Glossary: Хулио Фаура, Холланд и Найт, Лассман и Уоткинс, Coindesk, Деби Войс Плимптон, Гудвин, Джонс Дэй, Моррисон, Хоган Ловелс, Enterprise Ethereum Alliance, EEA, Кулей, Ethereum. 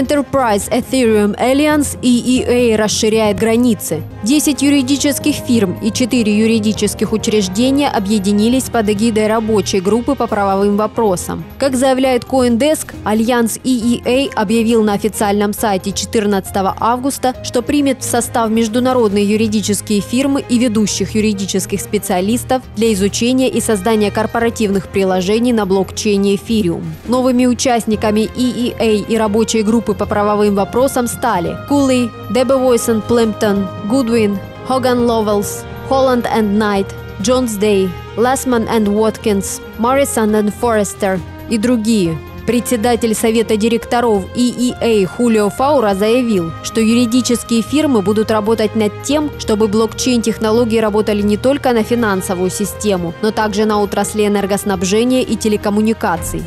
Enterprise Ethereum Alliance и EA расширяет границы. 10 юридических фирм и 4 юридических учреждения объединились под эгидой рабочей группы по правовым вопросам. Как заявляет Coindesk, Альянс EEA объявил на официальном сайте 14 августа, что примет в состав международные юридические фирмы и ведущих юридических специалистов для изучения и создания корпоративных приложений на блокчейне Ethereum. Новыми участниками EEA и рабочей группы по правовым вопросам стали Кулей, Деби Войс Плимптон, Гудвин, Хоган Ловелс, Холланд и Найт, Джонс Дэй, Лассман и Уоткинс, Моррисон и другие. Председатель Совета директоров EEA Хулио Фаура заявил, что юридические фирмы будут работать над тем, чтобы блокчейн-технологии работали не только на финансовую систему, но также на отрасли энергоснабжения и телекоммуникаций.